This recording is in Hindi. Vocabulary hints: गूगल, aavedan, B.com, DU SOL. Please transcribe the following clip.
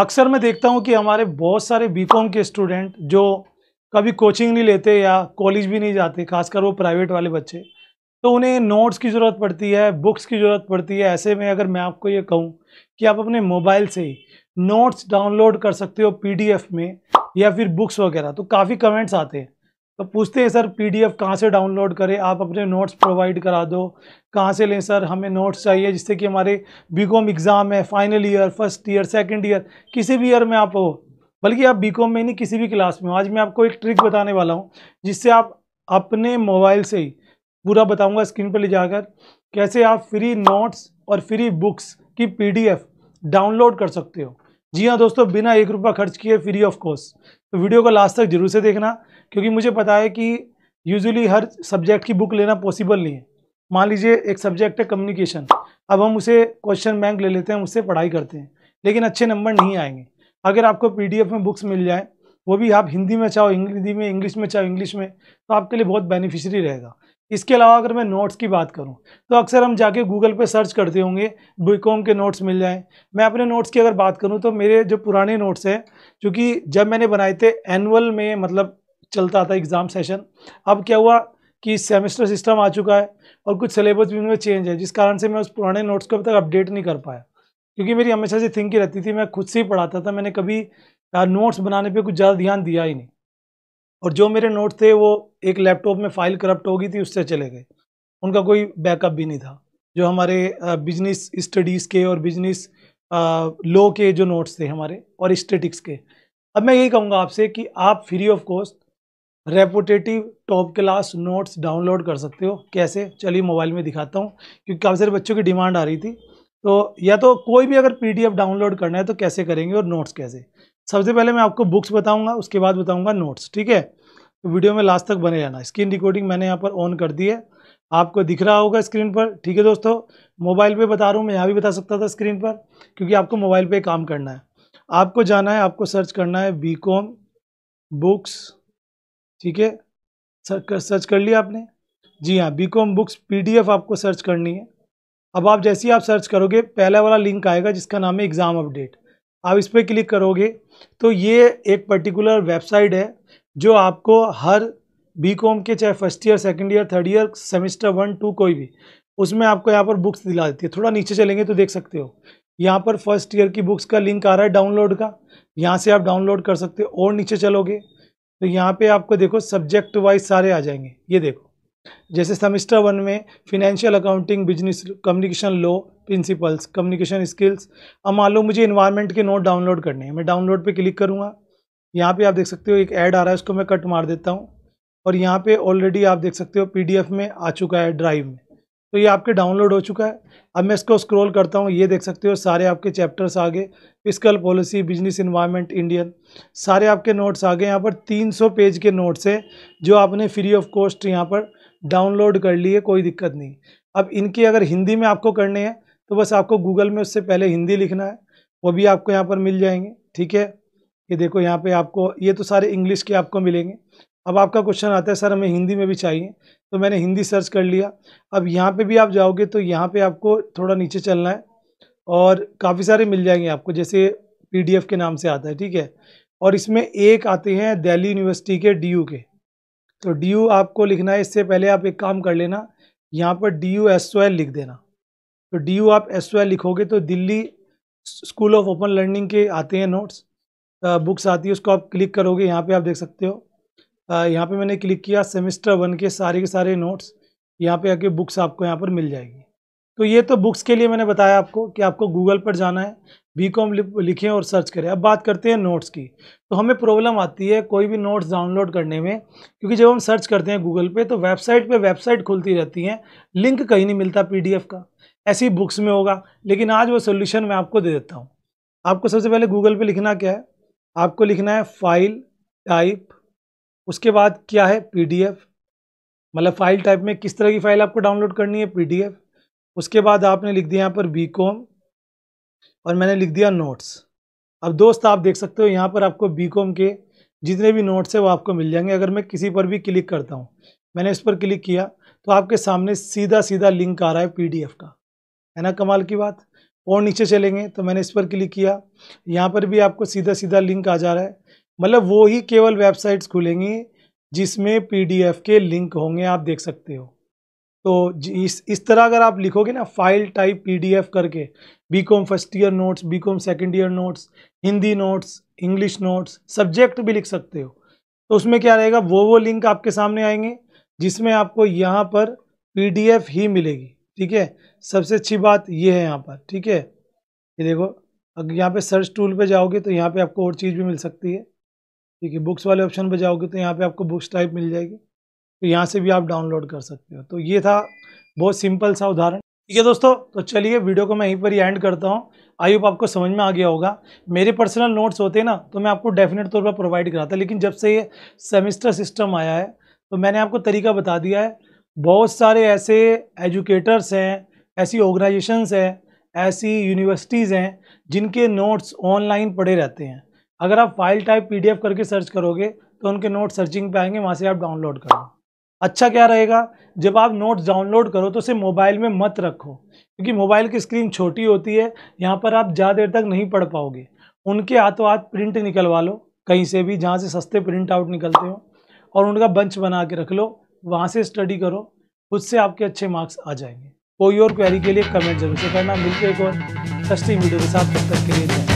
अक्सर मैं देखता हूं कि हमारे बहुत सारे बीकॉम के स्टूडेंट जो कभी कोचिंग नहीं लेते या कॉलेज भी नहीं जाते, खासकर वो प्राइवेट वाले बच्चे, तो उन्हें नोट्स की ज़रूरत पड़ती है, बुक्स की ज़रूरत पड़ती है। ऐसे में अगर मैं आपको ये कहूँ कि आप अपने मोबाइल से ही नोट्स डाउनलोड कर सकते हो PDF में या फिर बुक्स वगैरह, तो काफ़ी कमेंट्स आते हैं। तो पूछते हैं सर PDF कहाँ से डाउनलोड करें, आप अपने नोट्स प्रोवाइड करा दो, कहाँ से लें सर, हमें नोट्स चाहिए जिससे कि हमारे B.com एग्ज़ाम है, final year, first year, second year, किसी भी ईयर में आप हो, बल्कि आप B.com में नहीं किसी भी क्लास में हो। आज मैं आपको एक ट्रिक बताने वाला हूँ जिससे आप अपने मोबाइल से ही, पूरा बताऊँगा स्क्रीन पर ले जाकर, कैसे आप फ्री नोट्स और फ्री बुक्स की PDF डाउनलोड कर सकते हो। जी हाँ दोस्तों, बिना ₹1 खर्च किए, फ्री ऑफ कॉस्ट। तो वीडियो को लास्ट तक जरूर से देखना, क्योंकि मुझे पता है कि यूजुअली हर सब्जेक्ट की बुक लेना पॉसिबल नहीं है। मान लीजिए एक सब्जेक्ट है कम्युनिकेशन, अब हम उसे क्वेश्चन बैंक ले लेते हैं, उससे पढ़ाई करते हैं, लेकिन अच्छे नंबर नहीं आएंगे। अगर आपको PDF में बुक्स मिल जाए, वो भी आप हिंदी में चाहो हिंदी में, इंग्लिश में चाहो इंग्लिश में, तो आपके लिए बहुत बेनिफिशियरी रहेगा। इसके अलावा अगर मैं नोट्स की बात करूं, तो अक्सर हम जाके गूगल पे सर्च करते होंगे B.com के नोट्स मिल जाएं। मैं अपने नोट्स की अगर बात करूं तो मेरे जो पुराने नोट्स हैं, क्योंकि जब मैंने बनाए थे एनुअल में, मतलब चलता था एग्ज़ाम सेशन, अब क्या हुआ कि सेमेस्टर सिस्टम आ चुका है और कुछ सिलेबस भी उनमें चेंज है, जिस कारण से मैं उस पुराने नोट्स को अब तक अपडेट नहीं कर पाया। क्योंकि मेरी हमेशा से थिंकिंग रहती थी, मैं खुद से ही पढ़ाता था, मैंने कभी नोट्स बनाने पर कुछ ज़्यादा ध्यान दिया ही नहीं, और जो मेरे नोट थे वो एक लैपटॉप में फाइल करप्ट हो गई थी, उससे चले गए, उनका कोई बैकअप भी नहीं था। जो हमारे बिजनेस स्टडीज़ के और बिजनेस लॉ के जो नोट्स थे हमारे, और स्टैटिक्स के। अब मैं यही कहूँगा आपसे कि आप free of cost reputative top class notes download कर सकते हो। कैसे, चलिए मोबाइल में दिखाता हूँ, क्योंकि काफ़ी सारे बच्चों की डिमांड आ रही थी। तो या तो कोई भी अगर PDF डाउनलोड करना है तो कैसे करेंगे और नोट्स कैसे। सबसे पहले मैं आपको बुक्स बताऊंगा, उसके बाद बताऊंगा नोट्स, ठीक है। तो वीडियो में लास्ट तक बने रहना। स्क्रीन रिकॉर्डिंग मैंने यहाँ पर ऑन कर दी है, आपको दिख रहा होगा स्क्रीन पर, ठीक है दोस्तों। मोबाइल पे बता रहा हूँ मैं, यहाँ भी बता सकता था स्क्रीन पर, क्योंकि आपको मोबाइल पे काम करना है। आपको जाना है, आपको सर्च करना है B.com बुक्स, ठीक है, सर्च कर लिया आपने। जी हाँ, B.com बुक्स PDF आपको सर्च करनी है। अब आप जैसे ही आप सर्च करोगे, पहला वाला लिंक आएगा जिसका नाम है एग्ज़ाम अपडेट। आप इस पर क्लिक करोगे तो ये एक पर्टिकुलर वेबसाइट है जो आपको हर B.com के, चाहे first year, second year, third year, semester 1, 2, कोई भी, उसमें आपको यहाँ पर बुक्स दिला देती है। थोड़ा नीचे चलेंगे तो देख सकते हो, यहाँ पर फर्स्ट ईयर की बुक्स का लिंक आ रहा है डाउनलोड का, यहाँ से आप डाउनलोड कर सकते हो। और नीचे चलोगे तो यहाँ पर आपको देखो सब्जेक्ट वाइज सारे आ जाएंगे। ये देखो, जैसे सेमेस्टर 1 में financial accounting, business, communication law, principles, communication skills. अब मान लो मुझे एनवायरनमेंट के नोट डाउनलोड करने हैं, मैं डाउनलोड पे क्लिक करूँगा। यहाँ पे आप देख सकते हो एक ऐड आ रहा है, उसको मैं कट मार देता हूँ, और यहाँ पे ऑलरेडी आप देख सकते हो PDF में आ चुका है ड्राइव में, तो ये आपके डाउनलोड हो चुका है। अब मैं इसको स्क्रॉल करता हूँ, ये देख सकते हो सारे आपके चैप्टर्स आ गए, fiscal policy, business, environment, Indian, सारे आपके नोट्स आ गए। यहाँ पर 300 पेज के नोट्स हैं जो आपने फ्री ऑफ कॉस्ट यहाँ पर डाउनलोड कर लिए, कोई दिक्कत नहीं। अब इनके अगर हिंदी में आपको करने हैं तो बस आपको गूगल में उससे पहले हिंदी लिखना है, वो भी आपको यहाँ पर मिल जाएंगे, ठीक है। ये देखो यहाँ पे आपको, ये तो सारे इंग्लिश के आपको मिलेंगे। अब आपका क्वेश्चन आता है सर हमें हिंदी में भी चाहिए, तो मैंने हिंदी सर्च कर लिया। अब यहाँ पे भी आप जाओगे तो यहाँ पे आपको थोड़ा नीचे चलना है और काफ़ी सारे मिल जाएंगे आपको, जैसे PDF के नाम से आता है, ठीक है। और इसमें एक आते हैं दिल्ली यूनिवर्सिटी के DU के, तो DU आपको लिखना है। इससे पहले आप एक काम कर लेना, यहाँ पर DU SOL लिख देना। तो DU आप SOL लिखोगे तो Delhi school of open learning के आते हैं नोट्स, बुक्स आती है, उसको आप क्लिक करोगे। यहाँ पे आप देख सकते हो, यहाँ पे मैंने क्लिक किया, सेमेस्टर 1 के सारे नोट्स यहाँ पे आके बुक्स आपको यहाँ पर मिल जाएगी। तो ये तो बुक्स के लिए मैंने बताया आपको कि आपको गूगल पर जाना है, B.com लिखें और सर्च करें। अब बात करते हैं नोट्स की। तो हमें प्रॉब्लम आती है कोई भी नोट्स डाउनलोड करने में, क्योंकि जब हम सर्च करते हैं गूगल पे वेबसाइट खुलती रहती हैं, लिंक कहीं नहीं मिलता PDF का। ऐसी बुक्स में होगा, लेकिन आज वो सोल्यूशन मैं आपको दे देता हूँ। आपको सबसे पहले गूगल पर लिखना क्या है, आपको लिखना है फाइल टाइप, उसके बाद क्या है PDF, मतलब फाइल टाइप में किस तरह की फाइल आपको डाउनलोड करनी है PDF। उसके बाद आपने लिख दिया यहाँ पर B.com और मैंने लिख दिया नोट्स। अब दोस्त आप देख सकते हो यहाँ पर आपको B.com के जितने भी नोट्स हैं वो आपको मिल जाएंगे। अगर मैं किसी पर भी क्लिक करता हूँ, मैंने इस पर क्लिक किया तो आपके सामने सीधा लिंक आ रहा है PDF का, है ना, कमाल की बात। और नीचे चलेंगे तो मैंने इस पर क्लिक किया, यहाँ पर भी आपको सीधा सीधा लिंक आ जा रहा है। मतलब वो ही केवल वेबसाइट्स खुलेंगी जिसमें पीडीएफ के लिंक होंगे, आप देख सकते हो। तो इस तरह अगर आप लिखोगे ना फाइल टाइप पीडीएफ करके, BCom first year notes, BCom second year notes, Hindi notes, English notes, subject भी लिख सकते हो, तो उसमें क्या रहेगा वो लिंक आपके सामने आएंगे जिसमें आपको यहाँ पर पीडीएफ ही मिलेगी। ठीक है, सबसे अच्छी बात ये है यहाँ पर। ठीक है, ये देखो अगर यहाँ पे सर्च टूल पे जाओगे तो यहाँ पे आपको और चीज़ भी मिल सकती है। ठीक है, बुक्स वाले ऑप्शन पे जाओगे तो यहाँ पे आपको बुक्स टाइप मिल जाएगी, तो यहाँ से भी आप डाउनलोड कर सकते हो। तो ये था बहुत सिंपल सा उदाहरण। ठीक है दोस्तों, तो चलिए वीडियो को मैं यहीं पर ही एंड करता हूँ। आई होप आपको समझ में आ गया होगा। मेरे पर्सनल नोट्स होते हैं ना तो मैं आपको डेफिनेट तौर पर प्रोवाइड कराता, लेकिन जब से ये सेमेस्टर सिस्टम आया है तो मैंने आपको तरीका बता दिया है। बहुत सारे ऐसे एजुकेटर्स हैं, ऐसी ऑर्गेनाइजेशंस हैं, ऐसी यूनिवर्सिटीज़ हैं जिनके नोट्स ऑनलाइन पड़े रहते हैं। अगर आप फाइल टाइप पीडीएफ करके सर्च करोगे तो उनके नोट सर्चिंग पे आएंगे, वहाँ से आप डाउनलोड करो। अच्छा क्या रहेगा, जब आप नोट्स डाउनलोड करो तो उसे मोबाइल में मत रखो, क्योंकि मोबाइल की स्क्रीन छोटी होती है, यहाँ पर आप ज़्यादा देर तक नहीं पढ़ पाओगे। उनके हाथों हाथ प्रिंट निकलवा लो कहीं से भी, जहाँ से सस्ते प्रिंट आउट निकलते हो, और उनका बंच बना के रख लो, वहाँ से स्टडी करो, उससे आपके अच्छे मार्क्स आ जाएंगे। कोई और क्वेरी के लिए कमेंट जरूर से करना। मिलते एक और सस्ती वीडियो के साथ, तब तक के लिए।